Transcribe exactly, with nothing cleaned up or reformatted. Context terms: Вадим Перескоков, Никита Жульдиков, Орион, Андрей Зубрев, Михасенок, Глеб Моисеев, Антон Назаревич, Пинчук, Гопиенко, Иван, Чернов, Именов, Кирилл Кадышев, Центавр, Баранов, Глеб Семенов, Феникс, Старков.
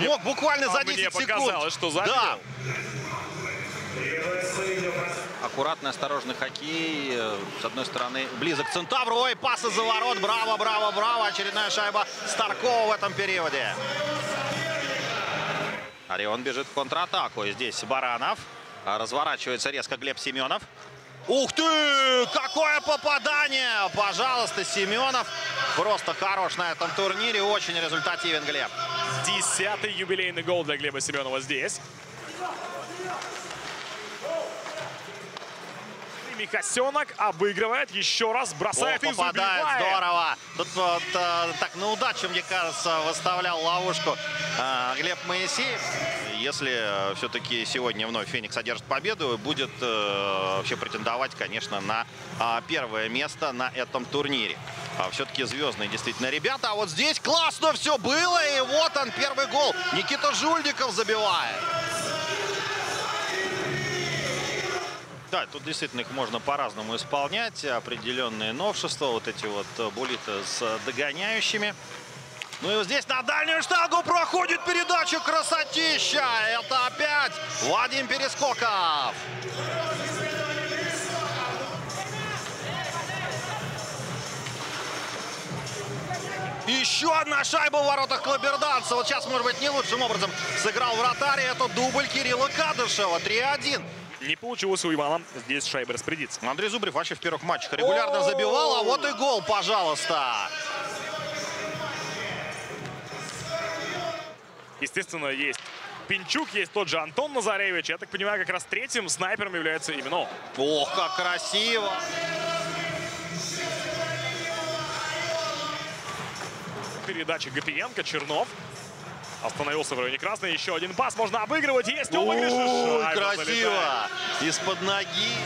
мог буквально за десять секунд. Показалось, что забил. Да. Аккуратный, осторожный хоккей. С одной стороны близок к Центавру. Ой, пас из-за ворот. Браво, браво, браво. Очередная шайба Старкова в этом периоде. Орион бежит в контратаку. И здесь Баранов. Разворачивается резко Глеб Семенов. Ух ты! Какое попадание! Пожалуйста, Семенов. Просто хорош на этом турнире. Очень результативен Глеб. Десятый юбилейный гол для Глеба Семенова здесь. Михасенок обыгрывает, еще раз бросает и попадает, здорово. Тут вот а, так на удачу, мне кажется, выставлял ловушку а, Глеб Моисеев. Если все-таки сегодня вновь «Феникс» одержит победу, будет а, вообще претендовать, конечно, на а, первое место на этом турнире. А, все-таки звездные действительно ребята. А вот здесь классно все было, и вот он, первый гол. Никита Жульдиков забивает. Да, тут действительно их можно по-разному исполнять. Определенные новшества. Вот эти вот буллиты с догоняющими. Ну и вот здесь на дальнюю штангу проходит передача. Красотища! Это опять Вадим Перескоков. Еще одна шайба в воротах клаберданца. Вот сейчас, может быть, не лучшим образом сыграл вратарь. Это дубль Кирилла Кадышева. три-один. Не получилось у Ивана. Здесь шайба распорядится. Андрей Зубрев вообще в первых матчах регулярно забивал. А вот и гол, пожалуйста. Естественно, есть Пинчук, есть тот же Антон Назаревич. Я так понимаю, как раз третьим снайпером является Именов. Ох, как красиво. Передача Гопиенко, Чернов. Остановился в районе красной. Еще один пас. Можно обыгрывать. Есть обыгрыш. Красиво. Из-под ноги.